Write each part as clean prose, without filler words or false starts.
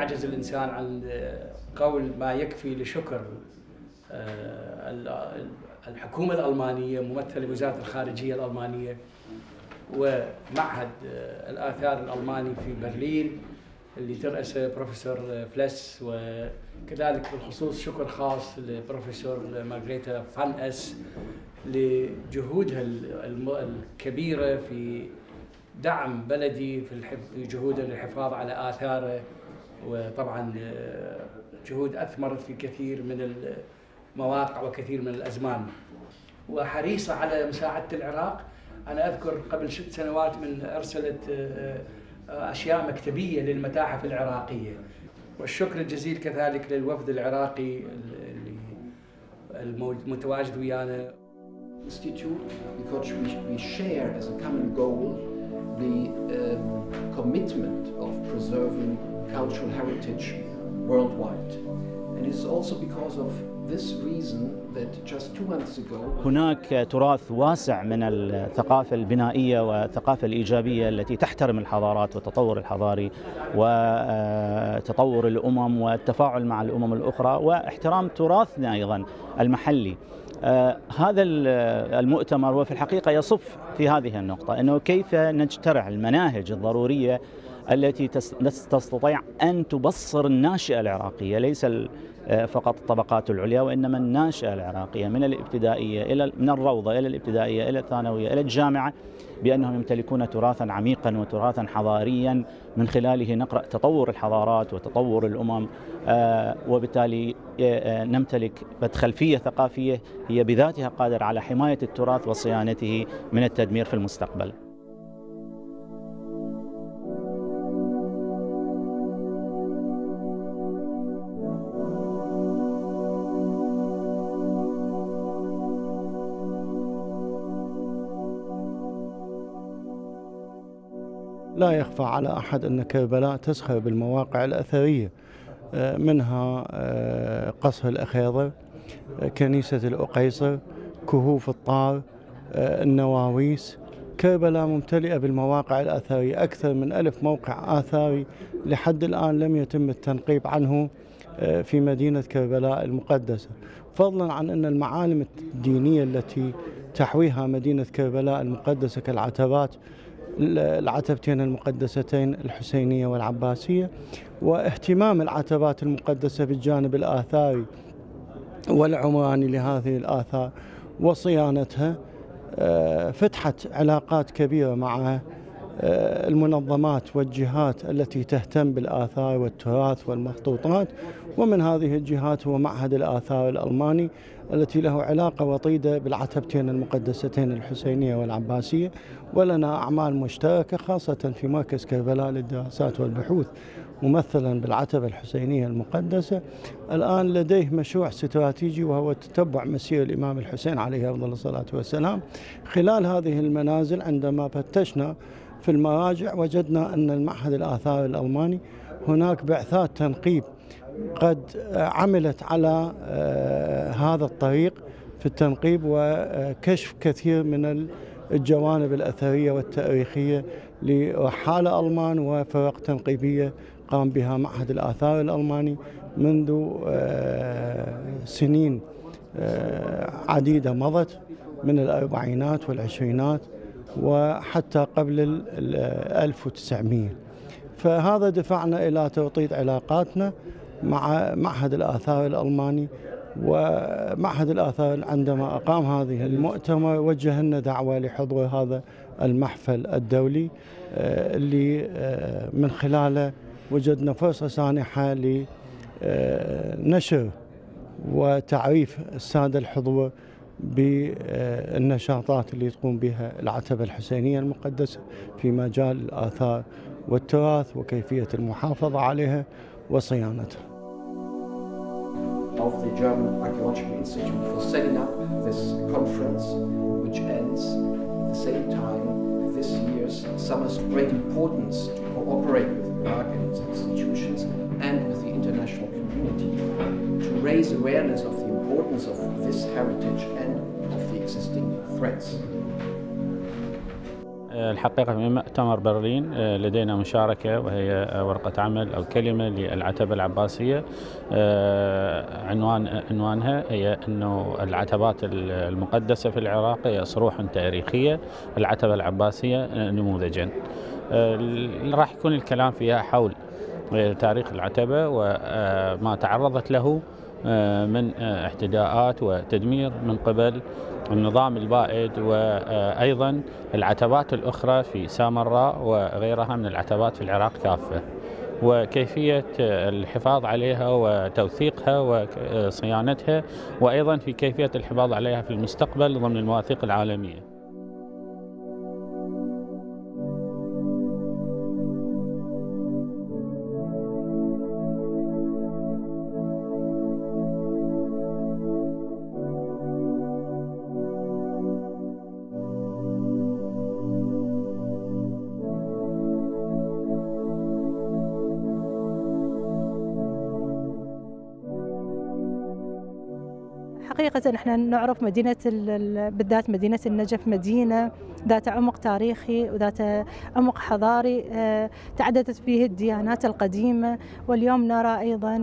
يعجز الإنسان عن قول ما يكفي لشكر الحكومة الألمانية ممثلة بوزارة الخارجية الألمانية ومعهد الآثار الألماني في برلين اللي ترأسه بروفيسور فلس، وكذلك بالخصوص شكر خاص للبروفيسور مارغريتا فان أس لجهودها الكبيرة في دعم بلدي في جهوده للحفاظ على آثاره، وطبعا جهود أثمرت في كثير من المواقع وكثير من الأزمان، وحريصة على مساعدة العراق. أنا أذكر قبل 6 سنوات من أرسلت أشياء مكتبية للمتاحف العراقية، والشكر الجزيل كذلك للوفد العراقي اللي المتواجد ويانا. Institute, because we share as a common goal the commitment of preserving cultural heritage worldwide. And it's also because of this reason that just 2 months ago هناك تراث واسع من الثقافة البنائية والثقافة الإيجابية التي تحترم الحضارات والتطور الحضاري وتطور الأمم والتفاعل مع الأمم الأخرى واحترام تراثنا أيضا المحلي. هذا المؤتمر وفي الحقيقة يصف في هذه النقطة، أنه كيف نجترع المناهج الضرورية التي تستطيع أن تبصر الناشئة العراقية، ليس فقط الطبقات العليا وإنما الناشئة العراقية من الابتدائية إلى من الروضة إلى الابتدائية إلى الثانوية إلى الجامعة، بأنهم يمتلكون تراثا عميقا وتراثا حضاريا من خلاله نقرأ تطور الحضارات وتطور الأمم، وبالتالي نمتلك خلفية ثقافية هي بذاتها قادرة على حماية التراث وصيانته من التدمير في المستقبل. لا يخفى على أحد أن كربلاء تزخر بالمواقع الأثرية، منها قصر الأخيضر، كنيسة الأقيصر، كهوف الطار، النواويس. كربلاء ممتلئة بالمواقع الأثرية، أكثر من 1000 موقع آثاري لحد الآن لم يتم التنقيب عنه في مدينة كربلاء المقدسة، فضلا عن أن المعالم الدينية التي تحويها مدينة كربلاء المقدسة كالعتبات العتبتين المقدستين الحسينية والعباسية، واهتمام العتبات المقدسة بالجانب الآثاري والعمراني لهذه الآثار وصيانتها، فتحت علاقات كبيرة مع المنظمات والجهات التي تهتم بالآثار والتراث والمخطوطات، ومن هذه الجهات هو معهد الآثار الألماني التي له علاقة وطيدة بالعتبتين المقدستين الحسينية والعباسية، ولنا أعمال مشتركة خاصة في مركز كربلاء للدراسات والبحوث ممثلا بالعتبة الحسينية المقدسة. الآن لديه مشروع استراتيجي وهو تتبع مسير الإمام الحسين عليه أفضل الصلاة والسلام خلال هذه المنازل. عندما فتشنا في المراجع وجدنا أن المعهد الآثار الألماني هناك بعثات تنقيب قد عملت على هذا الطريق في التنقيب وكشف كثير من الجوانب الأثرية والتاريخية لرحالة ألمان وفرق تنقيبية قام بها معهد الآثار الألماني منذ سنين عديدة مضت من الأربعينات والعشرينات وحتى قبل 1900. فهذا دفعنا إلى توطيد علاقاتنا مع معهد الآثار الألماني، ومعهد الآثار عندما أقام هذه المؤتمر وجه لنا دعوة لحضور هذا المحفل الدولي اللي من خلاله وجدنا فرصة سانحة لنشر وتعريف السادة الحضور بالنشاطات اللي تقوم بها العتبة الحسينية المقدسة في مجال الآثار والتراث وكيفية المحافظة عليها وصيانتها. Of the German Archaeological Institute for setting up this conference, which ends at the same time this year's summer's great importance to cooperate with Iraq and its institutions and with the international community to raise awareness of the importance of this heritage and of the existing threats. الحقيقة من مؤتمر برلين لدينا مشاركة وهي ورقة عمل أو كلمة للعتبة العباسية، عنوانها هي أنه العتبات المقدسة في العراق هي صروح تاريخية، العتبة العباسية نموذجا. راح يكون الكلام فيها حول تاريخ العتبة وما تعرضت له من اعتداءات وتدمير من قبل النظام البائد، وأيضا العتبات الأخرى في سامراء وغيرها من العتبات في العراق كافة، وكيفية الحفاظ عليها وتوثيقها وصيانتها، وأيضا في كيفية الحفاظ عليها في المستقبل ضمن المواثيق العالمية. حقيقة احنا نعرف مدينة بالذات مدينة النجف مدينة ذات عمق تاريخي وذات عمق حضاري، تعددت فيه الديانات القديمة، واليوم نرى أيضا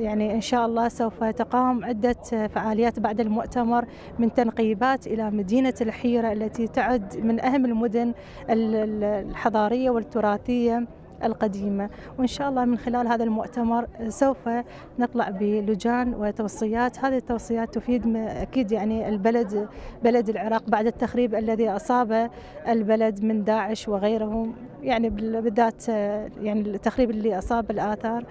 يعني إن شاء الله سوف تقام عدة فعاليات بعد المؤتمر من تنقيبات إلى مدينة الحيرة التي تعد من أهم المدن الحضارية والتراثية القديمة، وإن شاء الله من خلال هذا المؤتمر سوف نطلع بلجان وتوصيات، هذه التوصيات تفيد أكيد يعني بلد العراق بعد التخريب الذي أصاب البلد من داعش وغيرهم، يعني بالذات يعني التخريب اللي أصاب الآثار.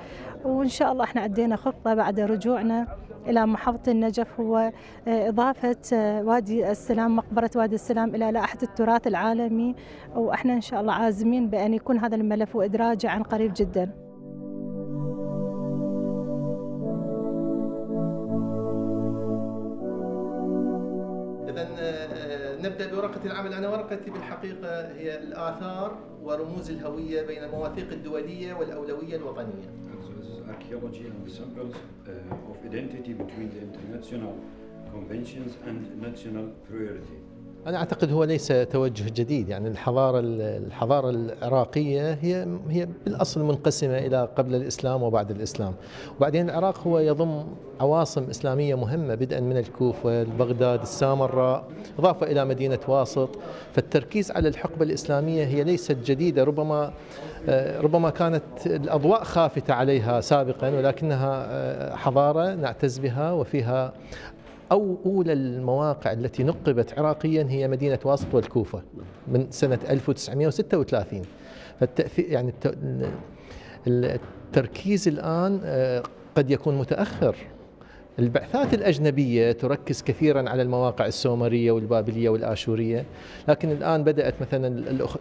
وإن شاء الله احنا عدينا خطة بعد رجوعنا إلى محافظة النجف هو إضافة وادي السلام، مقبرة وادي السلام إلى لائحة التراث العالمي، وإحنا إن شاء الله عازمين بأن يكون هذا الملف وإدراجه عن قريب جداً. نبدأ بورقة العمل. أنا ورقتي بالحقيقة هي الآثار ورموز الهوية بين المواثيق الدولية والأولوية الوطنية. Archaeology and examples of identity between the international conventions and national priority. أنا أعتقد هو ليس توجه جديد، يعني الحضارة العراقية هي بالأصل منقسمة إلى قبل الإسلام وبعد الإسلام، وبعدين العراق هو يضم عواصم إسلامية مهمة بدءا من الكوفة، بغداد، السامراء، إضافة إلى مدينة واسط، فالتركيز على الحقبة الإسلامية هي ليست جديدة، ربما كانت الأضواء خافتة عليها سابقا، ولكنها حضارة نعتز بها، وفيها أولى المواقع التي نقبت عراقيا هي مدينة واسط والكوفة من سنة 1936، يعني التركيز الآن قد يكون متأخر. البعثات الأجنبية تركز كثيرا على المواقع السومرية والبابلية والآشورية، لكن الآن بدأت مثلا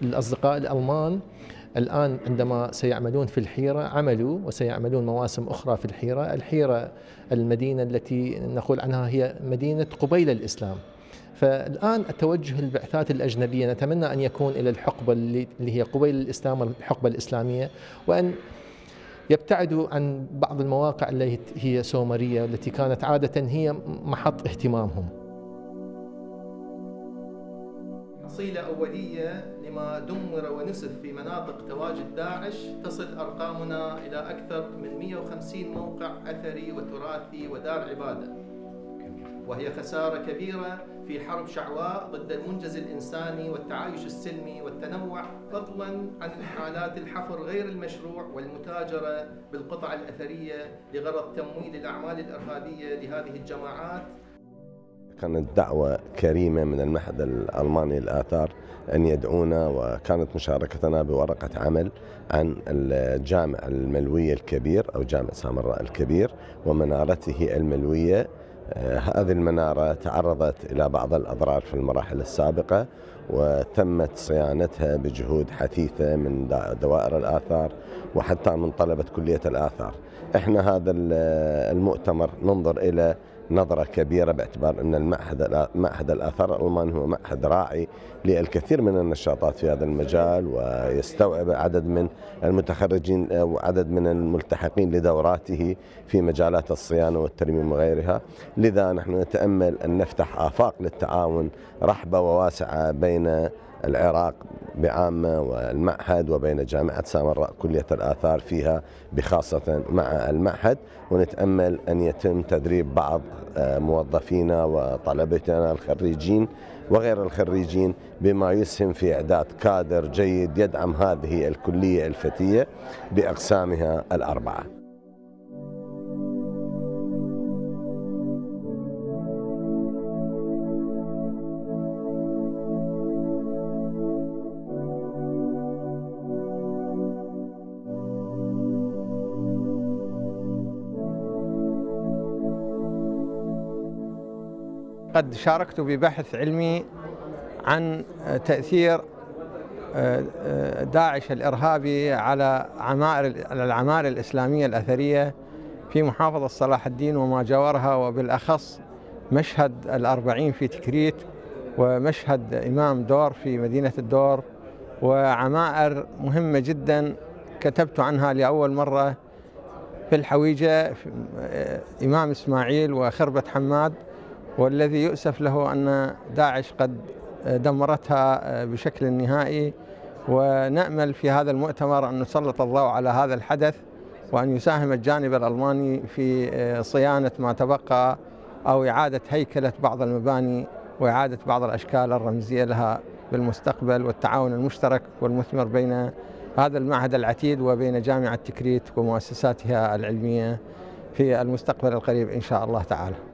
الأصدقاء الألمان الآن عندما سيعملون في الحيرة عملوا وسيعملون مواسم أخرى في الحيرة. الحيرة المدينة التي نقول عنها هي مدينة قبيل الإسلام، فالآن توجه البعثات الأجنبية نتمنى أن يكون إلى الحقبة اللي هي قبيل الإسلام والحقبة الإسلامية، وأن يبتعدوا عن بعض المواقع التي هي سومرية التي كانت عادة هي محط اهتمامهم. صلة أولية لما دمر ونسف في مناطق تواجد داعش، تصل أرقامنا إلى أكثر من 150 موقع أثري وتراثي ودار عبادة، وهي خسارة كبيرة في حرب شعواء ضد المنجز الإنساني والتعايش السلمي والتنوع، فضلاً عن حالات الحفر غير المشروع والمتاجرة بالقطع الأثرية لغرض تمويل الأعمال الإرهابية لهذه الجماعات. كانت دعوة كريمة من المعهد الألماني للآثار أن يدعونا، وكانت مشاركتنا بورقة عمل عن الجامع الملوية الكبير أو جامع سامراء الكبير ومنارته الملوية. هذه المنارة تعرضت إلى بعض الأضرار في المراحل السابقة، وتمت صيانتها بجهود حثيثة من دوائر الآثار وحتى من طلبة كلية الآثار. إحنا هذا المؤتمر ننظر إلى نظرة كبيرة باعتبار أن معهد الآثار الألماني هو معهد راعي للكثير من النشاطات في هذا المجال، ويستوعب عدد من المتخرجين وعدد من الملتحقين لدوراته في مجالات الصيانة والترميم وغيرها. لذا نحن نتأمل أن نفتح آفاق للتعاون رحبة وواسعة بين العراق بعامة والمعهد وبين جامعة سامراء كلية الآثار فيها بخاصة مع المعهد، ونتأمل أن يتم تدريب بعض موظفينا وطلبتنا الخريجين وغير الخريجين بما يسهم في إعداد كادر جيد يدعم هذه الكلية الفتية بأقسامها الأربعة. قد شاركت ببحث علمي عن تأثير داعش الإرهابي على العمارة الإسلامية الأثرية في محافظة صلاح الدين وما جاورها، وبالأخص مشهد الأربعين في تكريت ومشهد إمام دور في مدينة الدور وعمائر مهمة جدا كتبت عنها لأول مرة في الحويجة في إمام إسماعيل وخربة حماد، والذي يؤسف له أن داعش قد دمرتها بشكل نهائي. ونأمل في هذا المؤتمر أن نسلط الضوء على هذا الحدث وأن يساهم الجانب الألماني في صيانة ما تبقى أو إعادة هيكلة بعض المباني وإعادة بعض الأشكال الرمزية لها بالمستقبل، والتعاون المشترك والمثمر بين هذا المعهد العتيد وبين جامعة تكريت ومؤسساتها العلمية في المستقبل القريب إن شاء الله تعالى.